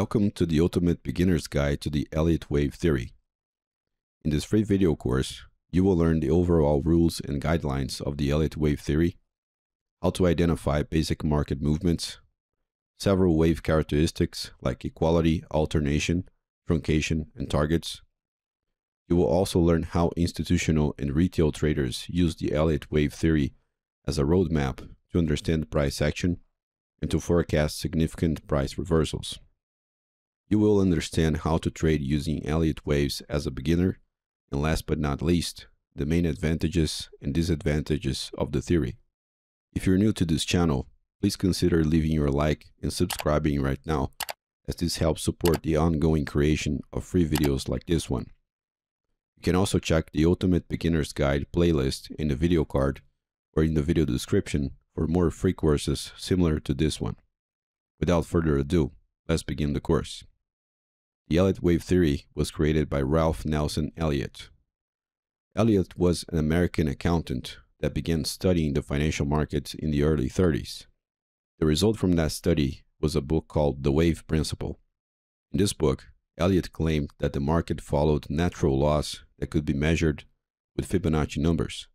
Welcome to the Ultimate Beginner's Guide to the Elliott Wave Theory. In this free video course, you will learn the overall rules and guidelines of the Elliott Wave Theory, how to identify basic market movements, several wave characteristics like equality, alternation, truncation, and targets. You will also learn how institutional and retail traders use the Elliott Wave Theory as a roadmap to understand price action and to forecast significant price reversals. You will understand how to trade using Elliott waves as a beginner, and last but not least, the main advantages and disadvantages of the theory. If you're new to this channel, please consider leaving your like and subscribing right now, as this helps support the ongoing creation of free videos like this one. You can also check the Ultimate Beginner's Guide playlist in the video card or in the video description for more free courses similar to this one. Without further ado, let's begin the course. The Elliott Wave Theory was created by Ralph Nelson Elliott. Elliott was an American accountant that began studying the financial markets in the early 30s. The result from that study was a book called The Wave Principle. In this book, Elliott claimed that the market followed natural laws that could be measured with Fibonacci numbers.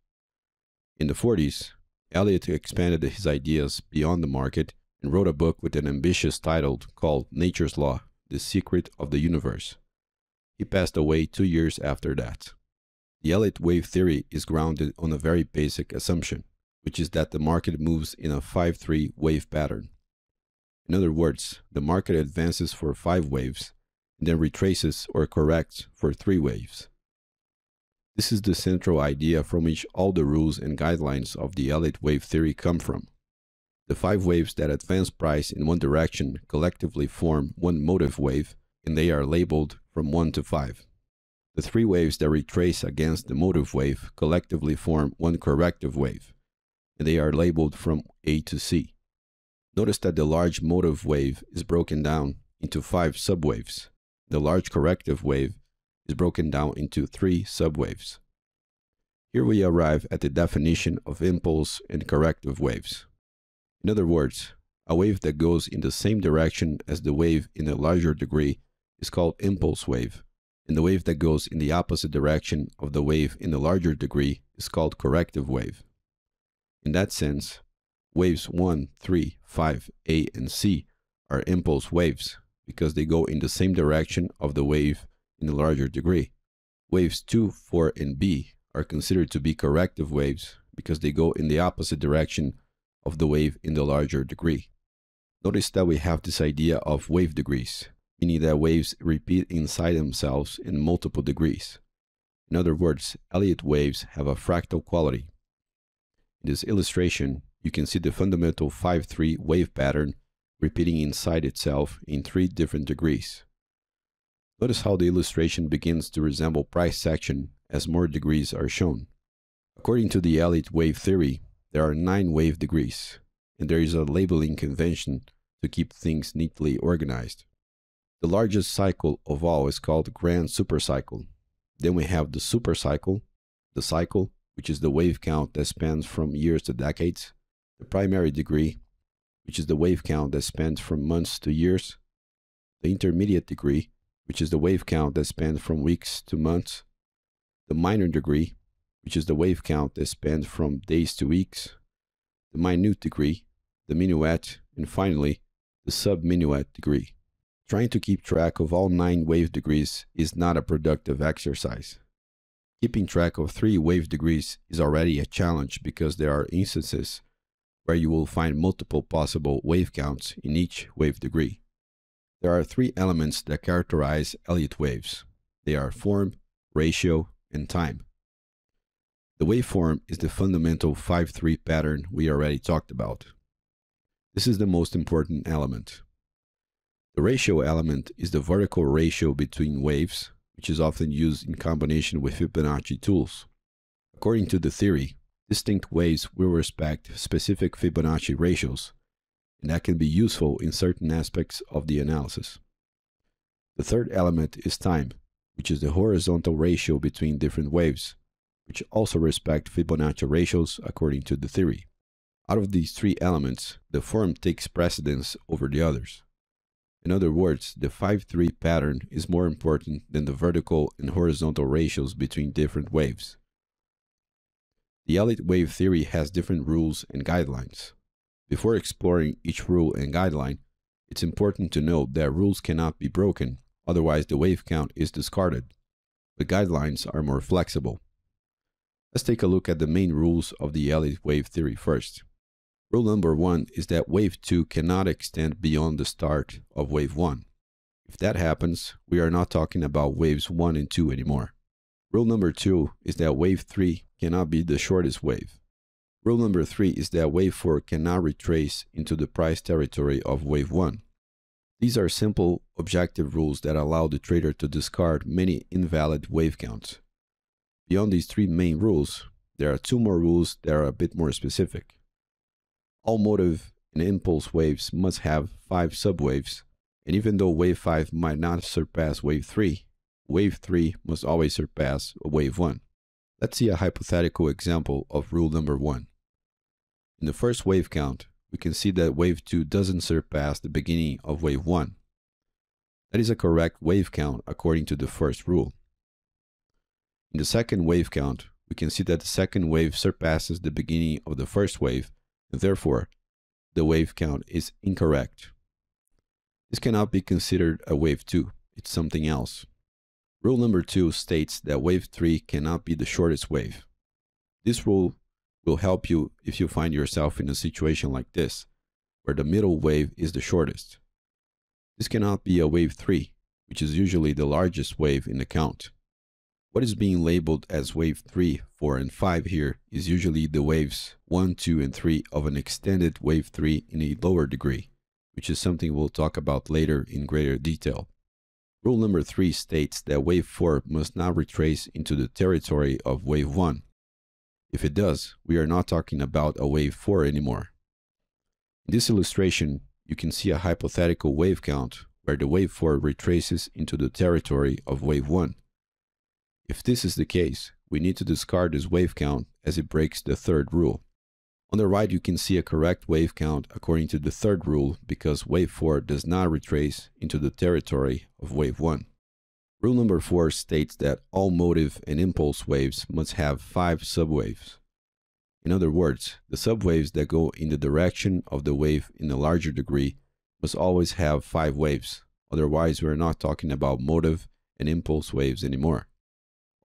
In the 40s, Elliott expanded his ideas beyond the market and wrote a book with an ambitious title called Nature's Law: The Secret of the Universe. He passed away 2 years after that. The Elliott Wave Theory is grounded on a very basic assumption, which is that the market moves in a 5-3 wave pattern. In other words, the market advances for 5 waves and then retraces or corrects for 3 waves. This is the central idea from which all the rules and guidelines of the Elliott Wave Theory come from. The 5 waves that advance price in one direction collectively form one motive wave, and they are labeled from 1 to 5. The 3 waves that retrace against the motive wave collectively form one corrective wave, and they are labeled from A to C. Notice that the large motive wave is broken down into 5 subwaves. The large corrective wave is broken down into 3 subwaves. Here we arrive at the definition of impulse and corrective waves. In other words, a wave that goes in the same direction as the wave in a larger degree is called impulse wave, and the wave that goes in the opposite direction of the wave in a larger degree is called corrective wave. In that sense, waves 1, 3, 5, A, and C are impulse waves because they go in the same direction of the wave in a larger degree. Waves 2, 4, and B are considered to be corrective waves because they go in the opposite direction of the wave in the larger degree. Notice that we have this idea of wave degrees, meaning that waves repeat inside themselves in multiple degrees. In other words, Elliott waves have a fractal quality. In this illustration, you can see the fundamental 5-3 wave pattern repeating inside itself in 3 different degrees. Notice how the illustration begins to resemble price action as more degrees are shown. According to the Elliott Wave Theory, there are 9 wave degrees, and there is a labeling convention to keep things neatly organized. The largest cycle of all is called grand supercycle. Then we have the supercycle, the cycle, which is the wave count that spans from years to decades, the primary degree, which is the wave count that spans from months to years, the intermediate degree, which is the wave count that spans from weeks to months, the minor degree, which is the wave count that spans from days to weeks, the minute degree, the minuet, and finally, the sub-minuet degree. Trying to keep track of all 9 wave degrees is not a productive exercise. Keeping track of 3 wave degrees is already a challenge because there are instances where you will find multiple possible wave counts in each wave degree. There are 3 elements that characterize Elliott waves. They are form, ratio, and time. The waveform is the fundamental 5-3 pattern we already talked about. This is the most important element. The ratio element is the vertical ratio between waves, which is often used in combination with Fibonacci tools. According to the theory, distinct waves will respect specific Fibonacci ratios, and that can be useful in certain aspects of the analysis. The 3rd element is time, which is the horizontal ratio between different waves, which also respect Fibonacci ratios according to the theory. Out of these 3 elements, the form takes precedence over the others. In other words, the 5-3 pattern is more important than the vertical and horizontal ratios between different waves. The Elliott Wave Theory has different rules and guidelines. Before exploring each rule and guideline, it's important to note that rules cannot be broken, otherwise the wave count is discarded. The guidelines are more flexible. Let's take a look at the main rules of the Elliott Wave Theory first. Rule number 1 is that wave 2 cannot extend beyond the start of wave 1. If that happens, we are not talking about waves 1 and 2 anymore. Rule number 2 is that wave 3 cannot be the shortest wave. Rule number 3 is that wave 4 cannot retrace into the price territory of wave 1. These are simple, objective rules that allow the trader to discard many invalid wave counts. Beyond these three main rules, there are two more rules that are a bit more specific. All motive and impulse waves must have 5 subwaves, and even though wave 5 might not surpass wave 3 must always surpass wave 1. Let's see a hypothetical example of rule number 1. In the first wave count, we can see that wave 2 doesn't surpass the beginning of wave 1. That is a correct wave count according to the first rule. In the second wave count, we can see that the second wave surpasses the beginning of the first wave, and therefore, the wave count is incorrect. This cannot be considered a wave 2, it's something else. Rule number 2 states that wave 3 cannot be the shortest wave. This rule will help you if you find yourself in a situation like this, where the middle wave is the shortest. This cannot be a wave 3, which is usually the largest wave in the count. What is being labeled as wave 3, 4, and 5 here is usually the waves 1, 2, and 3 of an extended wave 3 in a lower degree, which is something we'll talk about later in greater detail. Rule number 3 states that wave 4 must not retrace into the territory of wave 1. If it does, we are not talking about a wave 4 anymore. In this illustration, you can see a hypothetical wave count where the wave 4 retraces into the territory of wave 1. If this is the case, we need to discard this wave count as it breaks the third rule. On the right, you can see a correct wave count according to the third rule because wave 4 does not retrace into the territory of wave 1. Rule number 4 states that all motive and impulse waves must have 5 subwaves. In other words, the subwaves that go in the direction of the wave in a larger degree must always have 5 waves, otherwise we are not talking about motive and impulse waves anymore.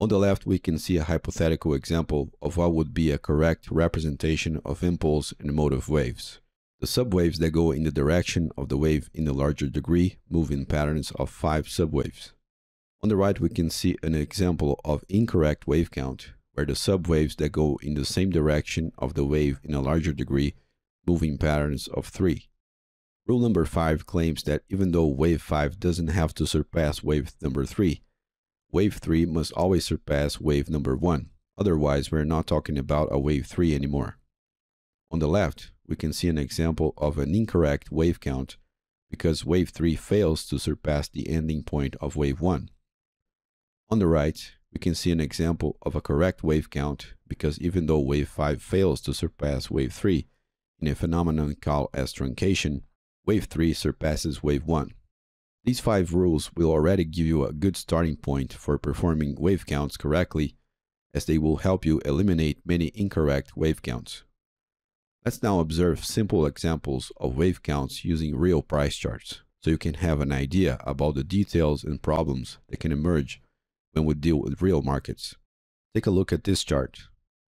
On the left, we can see a hypothetical example of what would be a correct representation of impulse and motive waves. The subwaves that go in the direction of the wave in a larger degree move in patterns of 5 subwaves. On the right, we can see an example of incorrect wave count, where the subwaves that go in the same direction of the wave in a larger degree move in patterns of 3. Rule number 5 claims that even though wave 5 doesn't have to surpass wave number 3, wave 3 must always surpass wave number 1, otherwise we're not talking about a wave 3 anymore. On the left, we can see an example of an incorrect wave count because wave 3 fails to surpass the ending point of wave 1. On the right, we can see an example of a correct wave count because even though wave 5 fails to surpass wave 3, in a phenomenon called as truncation, wave 3 surpasses wave 1. These 5 rules will already give you a good starting point for performing wave counts correctly, as they will help you eliminate many incorrect wave counts. Let's now observe simple examples of wave counts using real price charts, so you can have an idea about the details and problems that can emerge when we deal with real markets. Take a look at this chart.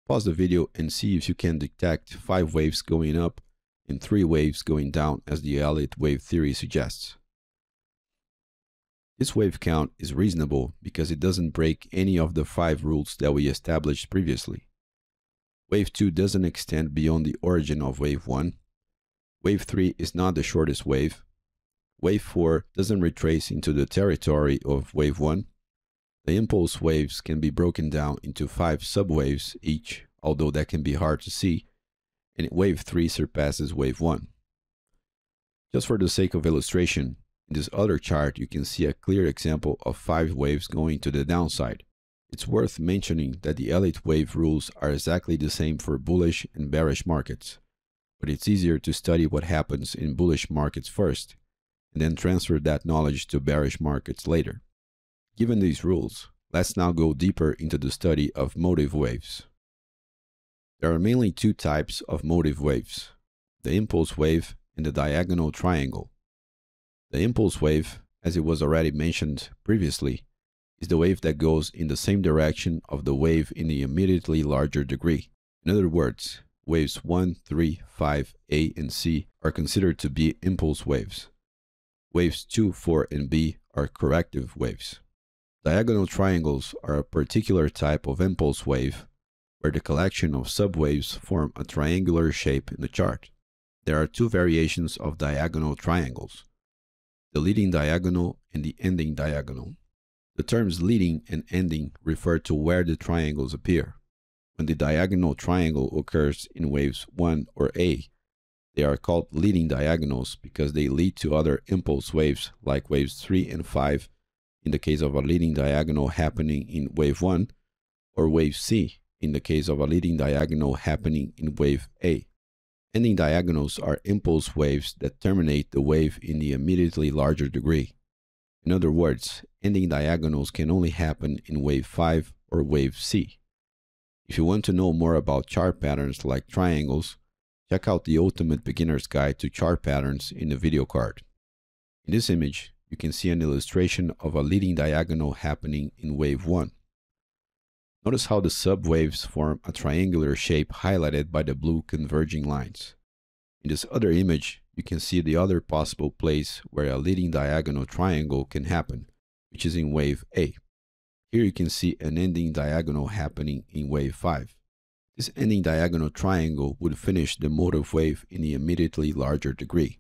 Pause the video and see if you can detect 5 waves going up and 3 waves going down as the Elliott Wave Theory suggests. This wave count is reasonable because it doesn't break any of the 5 rules that we established previously. Wave 2 doesn't extend beyond the origin of wave 1. Wave 3 is not the shortest wave. Wave 4 doesn't retrace into the territory of wave 1. The impulse waves can be broken down into 5 subwaves each, although that can be hard to see, and wave 3 surpasses wave 1. Just for the sake of illustration, in this other chart, you can see a clear example of 5 waves going to the downside. It's worth mentioning that the Elliott Wave rules are exactly the same for bullish and bearish markets, but it's easier to study what happens in bullish markets first, and then transfer that knowledge to bearish markets later. Given these rules, let's now go deeper into the study of motive waves. There are mainly two types of motive waves: the impulse wave and the diagonal triangle. The impulse wave, as it was already mentioned previously, is the wave that goes in the same direction of the wave in the immediately larger degree. In other words, waves 1, 3, 5, A, and C are considered to be impulse waves. Waves 2, 4, and B are corrective waves. Diagonal triangles are a particular type of impulse wave where the collection of subwaves form a triangular shape in the chart. There are two variations of diagonal triangles: the leading diagonal and the ending diagonal. The terms leading and ending refer to where the triangles appear. When the diagonal triangle occurs in waves 1 or A, they are called leading diagonals because they lead to other impulse waves like waves 3 and 5 in the case of a leading diagonal happening in wave 1, or wave C in the case of a leading diagonal happening in wave A. Ending diagonals are impulse waves that terminate the wave in the immediately larger degree. In other words, ending diagonals can only happen in wave 5 or wave C. If you want to know more about chart patterns like triangles, check out the Ultimate Beginner's Guide to Chart Patterns in the video card. In this image, you can see an illustration of a leading diagonal happening in wave 1. Notice how the subwaves form a triangular shape highlighted by the blue converging lines. In this other image, you can see the other possible place where a leading diagonal triangle can happen, which is in wave A. Here you can see an ending diagonal happening in wave 5. This ending diagonal triangle would finish the motive wave in the immediately larger degree.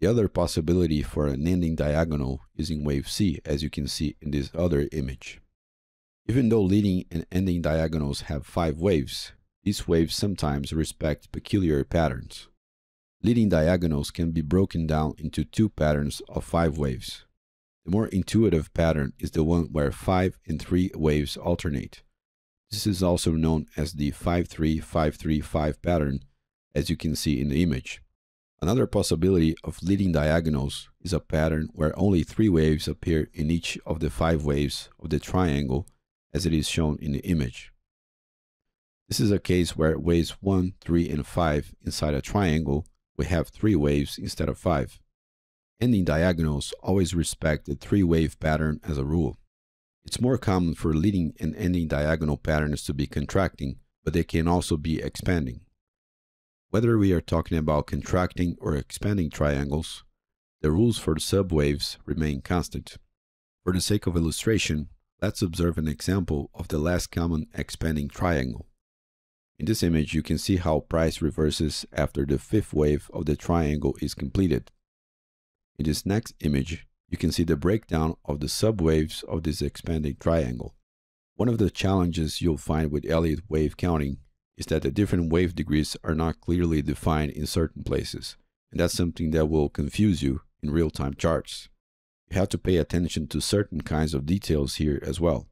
The other possibility for an ending diagonal is in wave C, as you can see in this other image. Even though leading and ending diagonals have 5 waves, these waves sometimes respect peculiar patterns. Leading diagonals can be broken down into 2 patterns of 5 waves. The more intuitive pattern is the one where 5 and 3 waves alternate. This is also known as the 5-3-5-3-5 pattern, as you can see in the image. Another possibility of leading diagonals is a pattern where only 3 waves appear in each of the 5 waves of the triangle, as it is shown in the image. This is a case where waves 1, 3, and 5 inside a triangle we have 3 waves instead of 5. Ending diagonals always respect the 3-wave pattern as a rule. It's more common for leading and ending diagonal patterns to be contracting, but they can also be expanding. Whether we are talking about contracting or expanding triangles, the rules for the subwaves remain constant. For the sake of illustration, let's observe an example of the less common expanding triangle. In this image, you can see how price reverses after the 5th wave of the triangle is completed. In this next image, you can see the breakdown of the subwaves of this expanding triangle. One of the challenges you'll find with Elliott wave counting is that the different wave degrees are not clearly defined in certain places, and that's something that will confuse you in real-time charts. You have to pay attention to certain kinds of details here as well.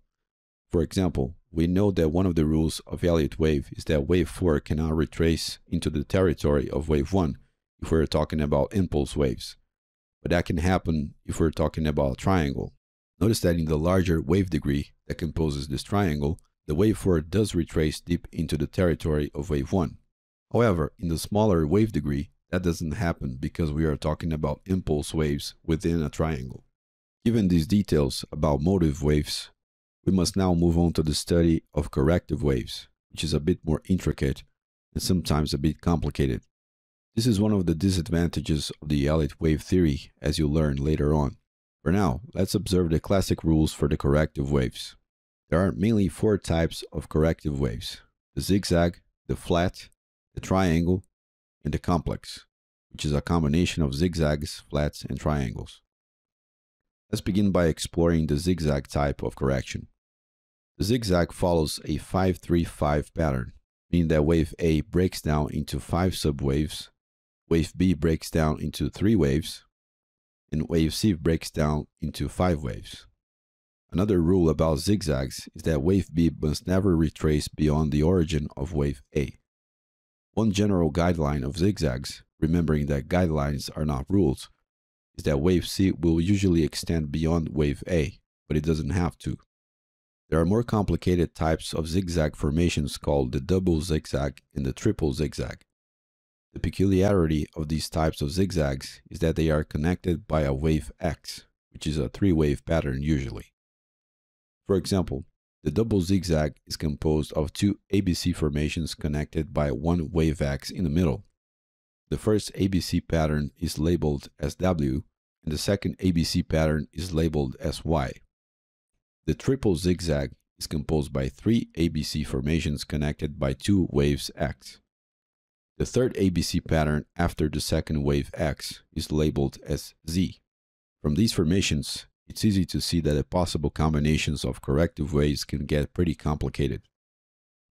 For example, we know that one of the rules of Elliott wave is that wave 4 cannot retrace into the territory of wave 1 if we're talking about impulse waves. But that can happen if we're talking about a triangle. Notice that in the larger wave degree that composes this triangle, the wave 4 does retrace deep into the territory of wave 1. However, in the smaller wave degree, that doesn't happen because we are talking about impulse waves within a triangle. Given these details about motive waves, we must now move on to the study of corrective waves, which is a bit more intricate and sometimes a bit complicated. This is one of the disadvantages of the Elliott wave theory, as you'll learn later on. For now, let's observe the classic rules for the corrective waves. There are mainly 4 types of corrective waves: the zigzag, the flat, the triangle, and the complex, which is a combination of zigzags, flats, and triangles. Let's begin by exploring the zigzag type of correction. The zigzag follows a 5-3-5 pattern, meaning that wave A breaks down into 5 subwaves, wave B breaks down into 3 waves, and wave C breaks down into 5 waves. Another rule about zigzags is that wave B must never retrace beyond the origin of wave A. One general guideline of zigzags, remembering that guidelines are not rules, is that wave C will usually extend beyond wave A, but it doesn't have to. There are more complicated types of zigzag formations called the double zigzag and the triple zigzag. The peculiarity of these types of zigzags is that they are connected by a wave X, which is a three-wave pattern usually. For example, the double zigzag is composed of two ABC formations connected by one wave X in the middle. The first ABC pattern is labeled as W, and the second ABC pattern is labeled as Y. The triple zigzag is composed by three ABC formations connected by two waves X. The third ABC pattern after the second wave X is labeled as Z. From these formations, it's easy to see that the possible combinations of corrective waves can get pretty complicated.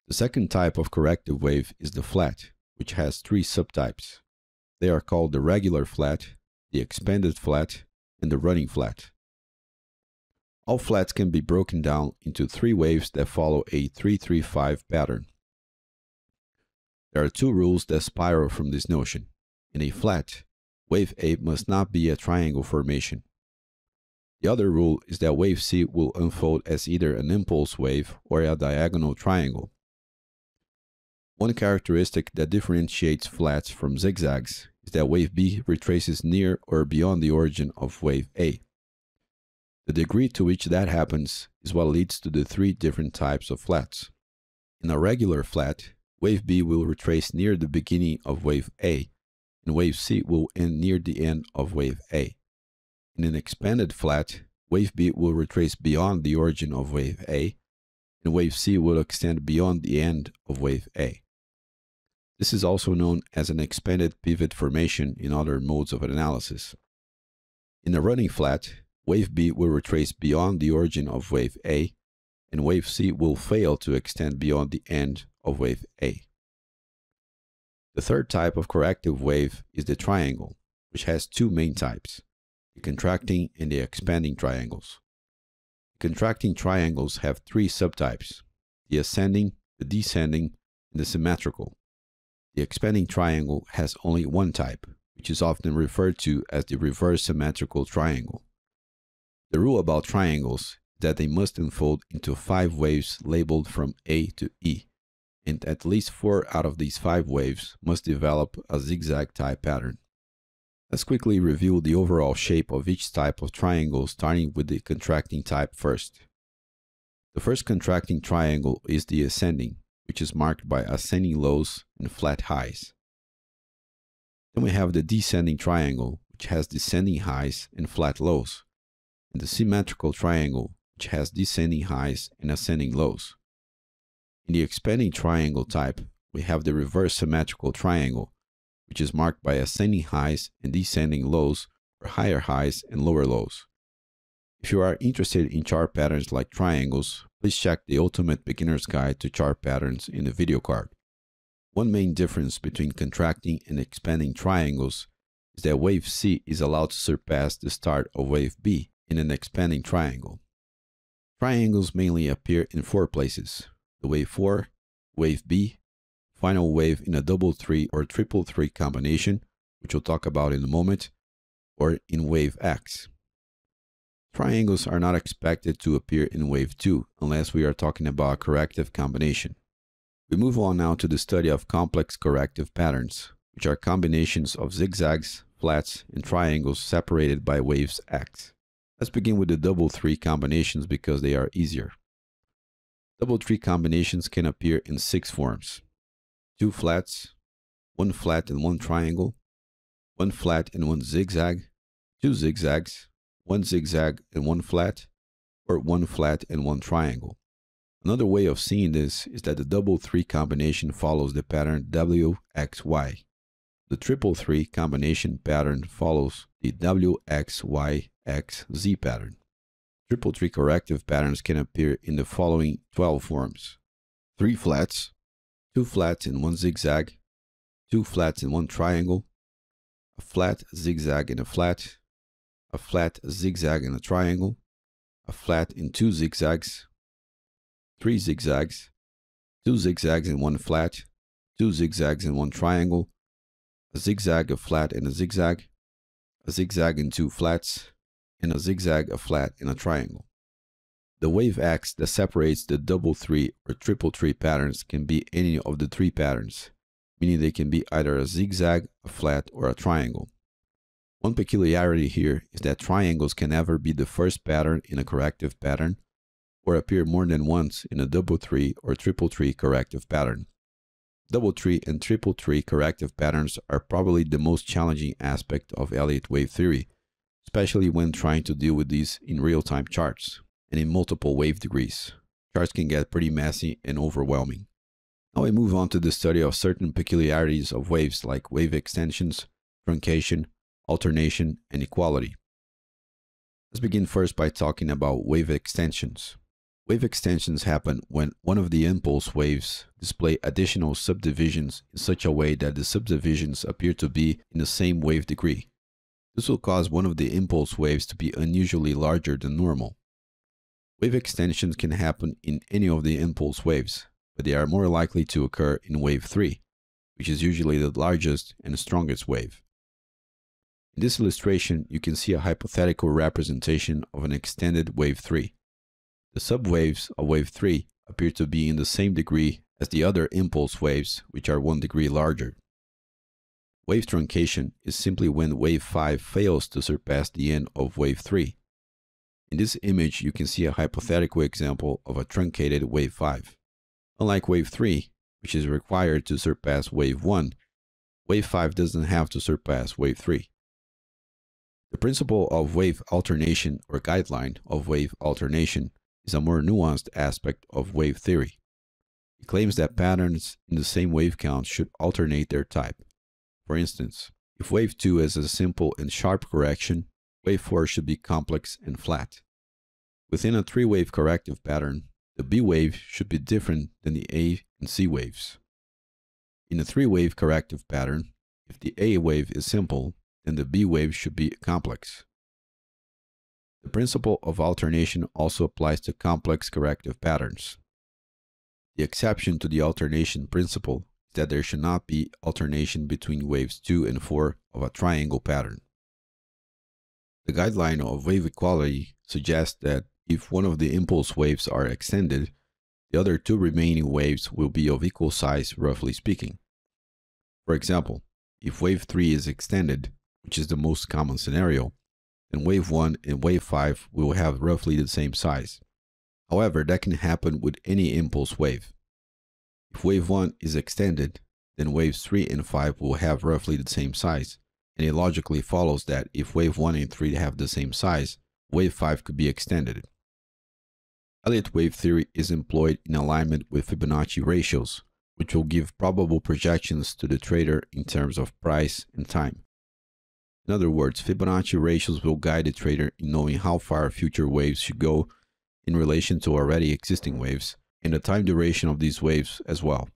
The second type of corrective wave is the flat, which has three subtypes. They are called the regular flat, the expanded flat, and the running flat. All flats can be broken down into three waves that follow a 3-3-5 pattern. There are two rules that spiral from this notion. In a flat, wave A must not be a triangle formation. The other rule is that wave C will unfold as either an impulse wave or a diagonal triangle. One characteristic that differentiates flats from zigzags is that wave B retraces near or beyond the origin of wave A. The degree to which that happens is what leads to the three different types of flats. In a regular flat, wave B will retrace near the beginning of wave A, and wave C will end near the end of wave A. In an expanded flat, wave B will retrace beyond the origin of wave A, and wave C will extend beyond the end of wave A. This is also known as an expanded pivot formation in other modes of analysis. In a running flat, wave B will retrace beyond the origin of wave A, and wave C will fail to extend beyond the end of wave A. The third type of corrective wave is the triangle, which has two main types: the contracting and the expanding triangles. The contracting triangles have three subtypes: the ascending, the descending, and the symmetrical. The expanding triangle has only one type, which is often referred to as the reverse symmetrical triangle. The rule about triangles is that they must unfold into 5 waves labeled from A to E, and at least 4 out of these 5 waves must develop a zigzag type pattern. Let's quickly review the overall shape of each type of triangle, starting with the contracting type first. The first contracting triangle is the ascending, which is marked by ascending lows and flat highs. Then we have the descending triangle, which has descending highs and flat lows, and the symmetrical triangle, which has descending highs and ascending lows. In the expanding triangle type, we have the reverse symmetrical triangle, which is marked by ascending highs and descending lows, or higher highs and lower lows. If you are interested in chart patterns like triangles, please check the Ultimate Beginner's Guide to Chart Patterns in the video card. One main difference between contracting and expanding triangles is that wave C is allowed to surpass the start of wave B in an expanding triangle. Triangles mainly appear in 4 places: the wave 4, wave B, final wave in a double 3 or triple 3 combination, which we'll talk about in a moment, or in wave X. Triangles are not expected to appear in wave 2 unless we are talking about a corrective combination. We move on now to the study of complex corrective patterns, which are combinations of zigzags, flats, and triangles separated by waves X. Let's begin with the double 3 combinations because they are easier. Double 3 combinations can appear in 6 forms: 2 flats, 1 flat and 1 triangle, 1 flat and 1 zigzag, 2 zigzags, 1 zigzag and 1 flat, or 1 flat and 1 triangle. Another way of seeing this is that the double 3 combination follows the pattern WXY. The triple 3 combination pattern follows the WXYXZ pattern. Triple 3 corrective patterns can appear in the following 12 forms: 3 flats, 2 flats and 1 zigzag, 2 flats and 1 triangle, a flat, zigzag and a flat, zigzag and a triangle, a flat and 2 zigzags, 3 zigzags, 2 zigzags and 1 flat, 2 zigzags and 1 triangle, a zigzag, a flat and a zigzag, a zigzag and two flats, and a zigzag, a flat, and a triangle. The wave axe that separates the double three or triple three patterns can be any of the three patterns, meaning they can be either a zigzag, a flat, or a triangle. One peculiarity here is that triangles can never be the first pattern in a corrective pattern or appear more than once in a double three or triple three corrective pattern. Double three and triple three corrective patterns are probably the most challenging aspect of Elliott wave theory, especially when trying to deal with these in real-time charts and in multiple wave degrees. Charts can get pretty messy and overwhelming. Now we move on to the study of certain peculiarities of waves like wave extensions, truncation, alternation, and equality. Let's begin first by talking about wave extensions. Wave extensions happen when one of the impulse waves display additional subdivisions in such a way that the subdivisions appear to be in the same wave degree. This will cause one of the impulse waves to be unusually larger than normal. Wave extensions can happen in any of the impulse waves, but they are more likely to occur in wave 3, which is usually the largest and strongest wave. In this illustration, you can see a hypothetical representation of an extended wave 3. The subwaves of wave 3 appear to be in the same degree as the other impulse waves, which are 1 degree larger. Wave truncation is simply when wave 5 fails to surpass the end of wave 3. In this image, you can see a hypothetical example of a truncated wave 5. Unlike wave 3, which is required to surpass wave 1, wave 5 doesn't have to surpass wave 3. The principle of wave alternation or guideline of wave alternation is a more nuanced aspect of wave theory. It claims that patterns in the same wave count should alternate their type. For instance, if wave 2 is a simple and sharp correction, wave 4 should be complex and flat. Within a 3-wave corrective pattern, the B wave should be different than the A and C waves. In a 3-wave corrective pattern, if the A wave is simple, then the B wave should be complex. The principle of alternation also applies to complex corrective patterns. The exception to the alternation principle is that there should not be alternation between waves 2 and 4 of a triangle pattern. The guideline of wave equality suggests that if one of the impulse waves are extended, the other two remaining waves will be of equal size, roughly speaking. For example, if wave 3 is extended, which is the most common scenario, then wave 1 and wave 5 will have roughly the same size. However, that can happen with any impulse wave. If wave 1 is extended, then waves 3 and 5 will have roughly the same size. And it logically follows that if wave 1 and 3 have the same size, wave 5 could be extended. Elliott wave theory is employed in alignment with Fibonacci ratios, which will give probable projections to the trader in terms of price and time. In other words, Fibonacci ratios will guide the trader in knowing how far future waves should go in relation to already existing waves, and the time duration of these waves as well.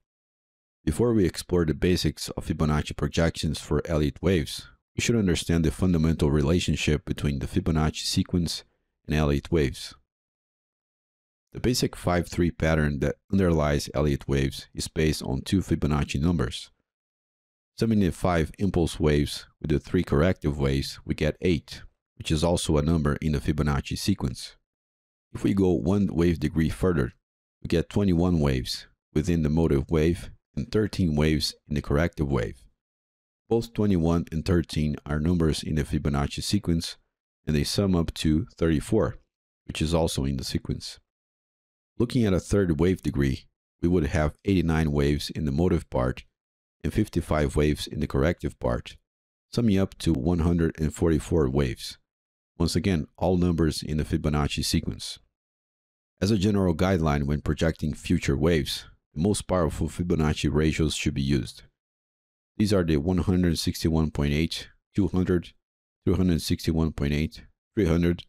Before we explore the basics of Fibonacci projections for Elliott waves, we should understand the fundamental relationship between the Fibonacci sequence and Elliott waves. The basic 5-3 pattern that underlies Elliott waves is based on 2 Fibonacci numbers. Summing the 5 impulse waves with the 3 corrective waves, we get 8, which is also a number in the Fibonacci sequence. If we go 1 wave degree further, we get 21 waves within the motive wave and 13 waves in the corrective wave. Both 21 and 13 are numbers in the Fibonacci sequence, and they sum up to 34, which is also in the sequence. Looking at a 3rd wave degree, we would have 89 waves in the motive part and 55 waves in the corrective part, summing up to 144 waves. Once again, all numbers in the Fibonacci sequence. As a general guideline when projecting future waves, the most powerful Fibonacci ratios should be used. These are the 161.8, 200, 361.8, 300,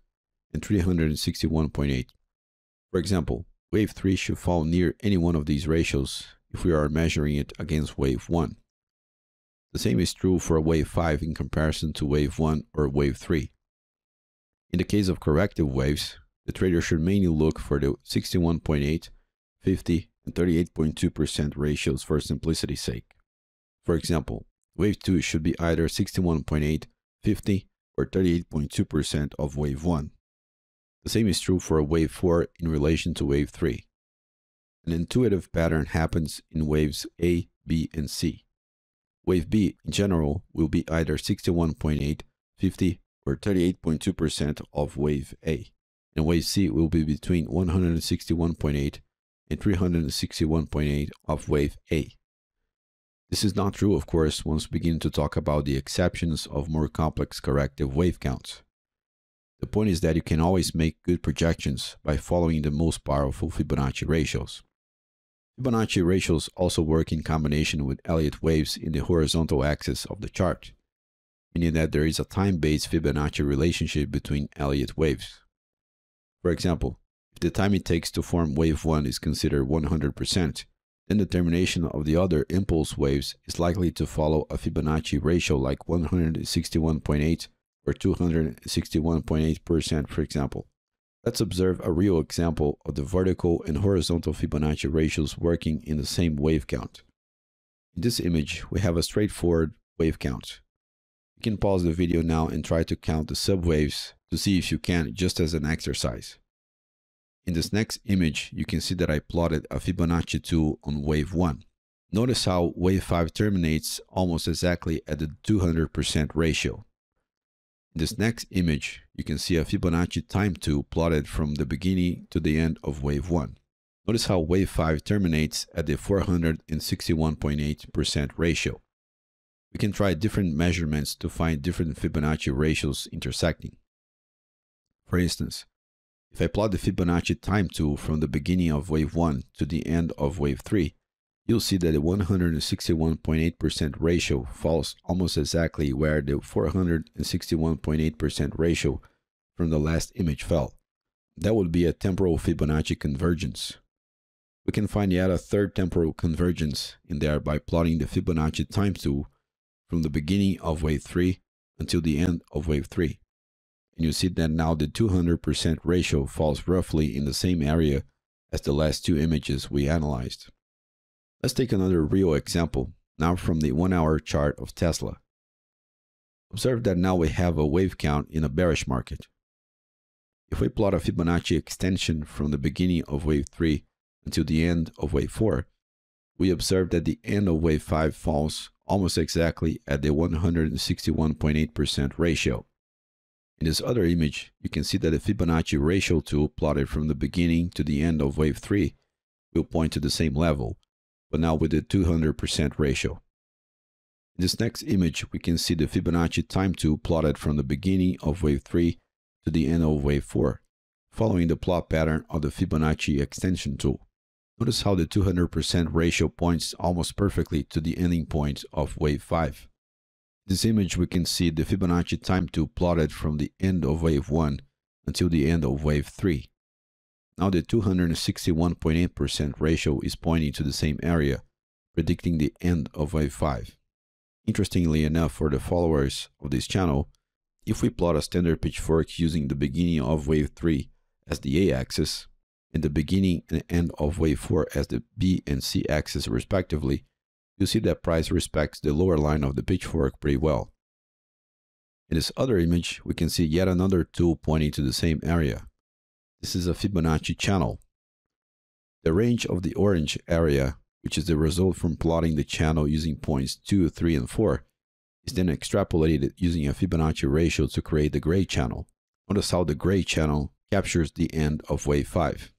and 361.8. For example, wave 3 should fall near any one of these ratios if we are measuring it against wave 1. The same is true for wave 5 in comparison to wave 1 or wave 3. In the case of corrective waves, the trader should mainly look for the 61.8, 50, and 38.2% ratios for simplicity's sake. For example, wave 2 should be either 61.8, 50, or 38.2% of wave 1. The same is true for wave 4 in relation to wave 3. An intuitive pattern happens in waves A, B, and C. Wave B, in general, will be either 61.8, 50, or 38.2% of wave A, and wave C will be between 161.8 and 361.8 of wave A. This is not true, of course, once we begin to talk about the exceptions of more complex corrective wave counts. The point is that you can always make good projections by following the most powerful Fibonacci ratios. Fibonacci ratios also work in combination with Elliott waves in the horizontal axis of the chart, meaning that there is a time-based Fibonacci relationship between Elliott waves. For example, if the time it takes to form wave 1 is considered 100%, then the termination of the other impulse waves is likely to follow a Fibonacci ratio like 161.8 or 261.8%, for example. Let's observe a real example of the vertical and horizontal Fibonacci ratios working in the same wave count. In this image, we have a straightforward wave count. You can pause the video now and try to count the subwaves to see if you can, just as an exercise. In this next image, you can see that I plotted a Fibonacci 2 on wave 1. Notice how wave 5 terminates almost exactly at the 200% ratio. In this next image, you can see a Fibonacci time 2 plotted from the beginning to the end of wave 1. Notice how wave 5 terminates at the 461.8% ratio. We can try different measurements to find different Fibonacci ratios intersecting. For instance, if I plot the Fibonacci time 2 from the beginning of wave 1 to the end of wave 3, you'll see that the 161.8% ratio falls almost exactly where the 461.8% ratio from the last image fell. That would be a temporal Fibonacci convergence. We can find yet a third temporal convergence in there by plotting the Fibonacci time 2 from the beginning of wave 3 until the end of wave 3. And you see that now the 200% ratio falls roughly in the same area as the last two images we analyzed. Let's take another real example, now from the 1-hour chart of Tesla. Observe that now we have a wave count in a bearish market. If we plot a Fibonacci extension from the beginning of wave 3 until the end of wave 4, we observe that the end of wave 5 falls almost exactly at the 161.8% ratio. In this other image, you can see that the Fibonacci ratio 2 plotted from the beginning to the end of wave 3 will point to the same level, but now with the 200% ratio. In this next image, we can see the Fibonacci time 2 plotted from the beginning of wave 3 to the end of wave 4, following the plot pattern of the Fibonacci extension tool. Notice how the 200% ratio points almost perfectly to the ending point of wave 5. In this image, we can see the Fibonacci time 2 plotted from the end of wave 1 until the end of wave 3. Now the 261.8% ratio is pointing to the same area, predicting the end of wave 5. Interestingly enough for the followers of this channel, if we plot a standard pitchfork using the beginning of wave 3 as the A-axis, and the beginning and end of wave 4 as the B and C axis respectively, you'll see that price respects the lower line of the pitchfork pretty well. In this other image, we can see yet another tool pointing to the same area. This is a Fibonacci channel. The range of the orange area, which is the result from plotting the channel using points 2, 3, and 4, is then extrapolated using a Fibonacci ratio to create the gray channel. Notice how the gray channel captures the end of wave 5.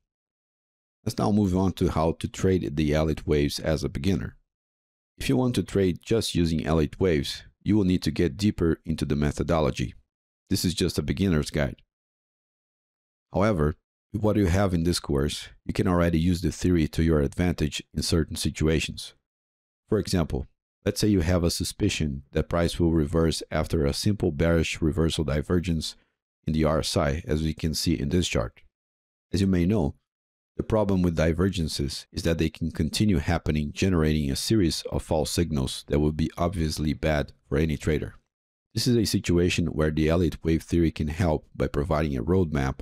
Let's now move on to how to trade the Elliott waves as a beginner. If you want to trade just using Elliott waves, you will need to get deeper into the methodology. This is just a beginner's guide. However, with what you have in this course, you can already use the theory to your advantage in certain situations. For example, let's say you have a suspicion that price will reverse after a simple bearish reversal divergence in the RSI, as we can see in this chart. As you may know, the problem with divergences is that they can continue happening, generating a series of false signals that would be obviously bad for any trader. This is a situation where the Elliott wave theory can help by providing a roadmap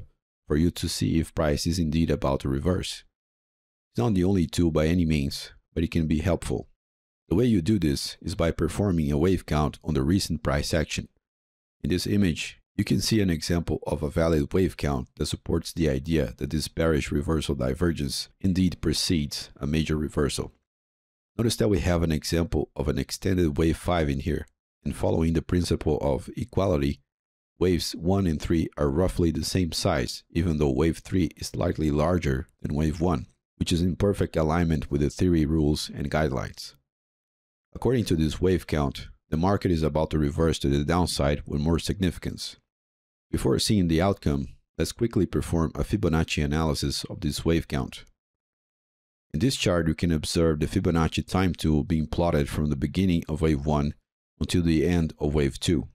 for you to see if price is indeed about to reverse. It's not the only tool by any means, but it can be helpful. The way you do this is by performing a wave count on the recent price action. In this image, you can see an example of a valid wave count that supports the idea that this bearish reversal divergence indeed precedes a major reversal. Notice that we have an example of an extended wave 5 in here, and following the principle of equality, waves 1 and 3 are roughly the same size, even though wave 3 is slightly larger than wave 1, which is in perfect alignment with the theory rules and guidelines. According to this wave count, the market is about to reverse to the downside with more significance. Before seeing the outcome, let's quickly perform a Fibonacci analysis of this wave count. In this chart, we can observe the Fibonacci time tool being plotted from the beginning of wave 1 until the end of wave 2.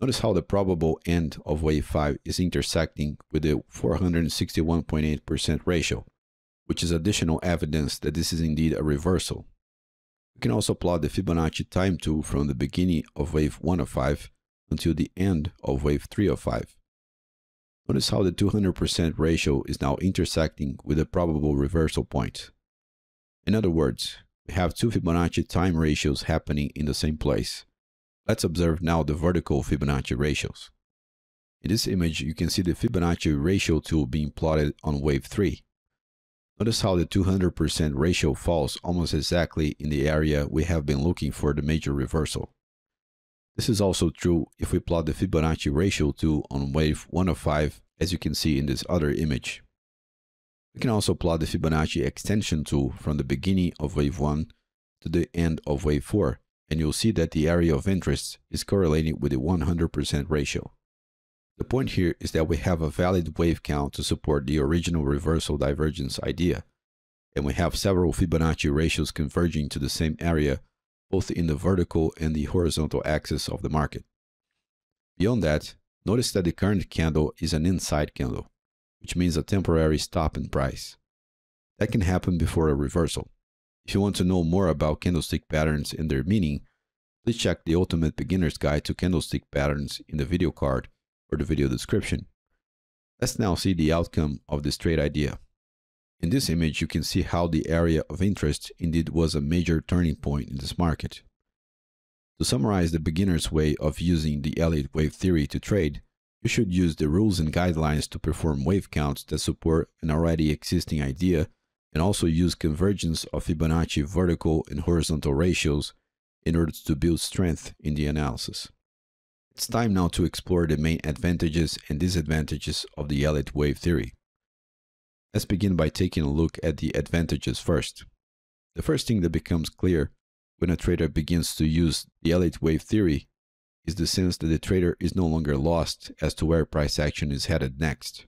Notice how the probable end of wave 5 is intersecting with the 461.8% ratio, which is additional evidence that this is indeed a reversal. We can also plot the Fibonacci time tool from the beginning of wave 1 of 5 until the end of wave 3 of 5. Notice how the 200% ratio is now intersecting with the probable reversal point. In other words, we have two Fibonacci time ratios happening in the same place. Let's observe now the vertical Fibonacci ratios. In this image, you can see the Fibonacci ratio tool being plotted on wave 3. Notice how the 200% ratio falls almost exactly in the area we have been looking for the major reversal. This is also true if we plot the Fibonacci ratio tool on wave 1 of 5, as you can see in this other image. We can also plot the Fibonacci extension tool from the beginning of wave 1 to the end of wave 4, and you'll see that the area of interest is correlating with the 100% ratio. The point here is that we have a valid wave count to support the original reversal divergence idea, and we have several Fibonacci ratios converging to the same area, both in the vertical and the horizontal axis of the market. Beyond that, notice that the current candle is an inside candle, which means a temporary stop in price. That can happen before a reversal. If you want to know more about candlestick patterns and their meaning, please check the Ultimate Beginner's Guide to Candlestick Patterns in the video card or the video description. Let's now see the outcome of this trade idea. In this image, you can see how the area of interest indeed was a major turning point in this market. To summarize the beginner's way of using the Elliott Wave Theory to trade, you should use the rules and guidelines to perform wave counts that support an already existing idea, and also use convergence of Fibonacci vertical and horizontal ratios in order to build strength in the analysis. It's time now to explore the main advantages and disadvantages of the Elliott Wave Theory. Let's begin by taking a look at the advantages first. The first thing that becomes clear when a trader begins to use the Elliott Wave Theory is the sense that the trader is no longer lost as to where price action is headed next.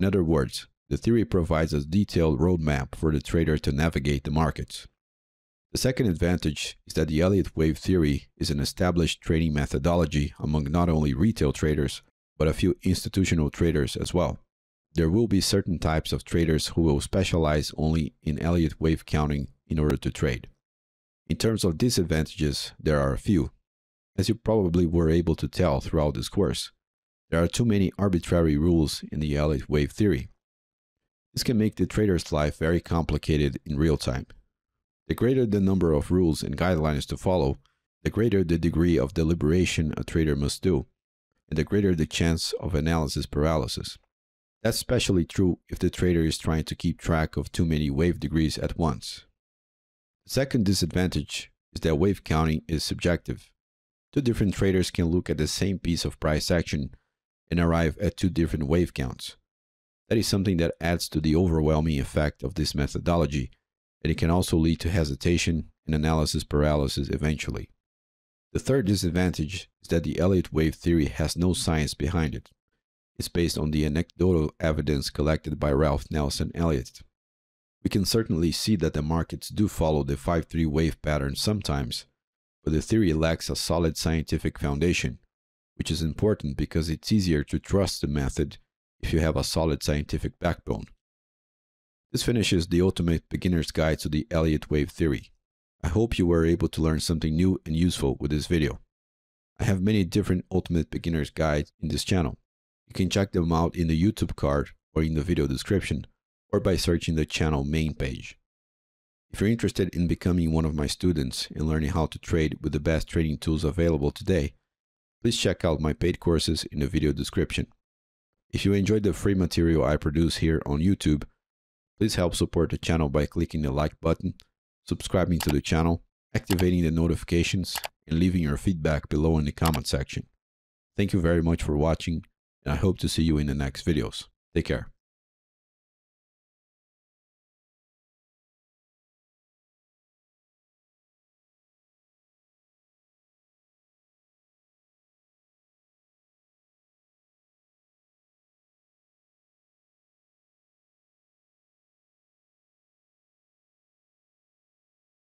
In other words, the theory provides a detailed roadmap for the trader to navigate the markets. The second advantage is that the Elliott Wave Theory is an established trading methodology among not only retail traders, but a few institutional traders as well. There will be certain types of traders who will specialize only in Elliott Wave counting in order to trade. In terms of disadvantages, there are a few. As you probably were able to tell throughout this course, there are too many arbitrary rules in the Elliott Wave Theory. This can make the trader's life very complicated in real time. The greater the number of rules and guidelines to follow, the greater the degree of deliberation a trader must do, and the greater the chance of analysis paralysis. That's especially true if the trader is trying to keep track of too many wave degrees at once. The second disadvantage is that wave counting is subjective. Two different traders can look at the same piece of price action and arrive at two different wave counts. That is something that adds to the overwhelming effect of this methodology, and it can also lead to hesitation and analysis paralysis eventually. The third disadvantage is that the Elliott Wave Theory has no science behind it. It's based on the anecdotal evidence collected by Ralph Nelson Elliott. We can certainly see that the markets do follow the 5-3 wave pattern sometimes, but the theory lacks a solid scientific foundation, which is important because it's easier to trust the method if you have a solid scientific backbone. This finishes the Ultimate Beginner's Guide to the Elliott Wave Theory. I hope you were able to learn something new and useful with this video. I have many different Ultimate Beginner's Guides in this channel. You can check them out in the YouTube card or in the video description, or by searching the channel main page. If you're interested in becoming one of my students and learning how to trade with the best trading tools available today, please check out my paid courses in the video description. If you enjoyed the free material I produce here on YouTube, please help support the channel by clicking the like button, subscribing to the channel, activating the notifications, and leaving your feedback below in the comment section. Thank you very much for watching, and I hope to see you in the next videos. Take care.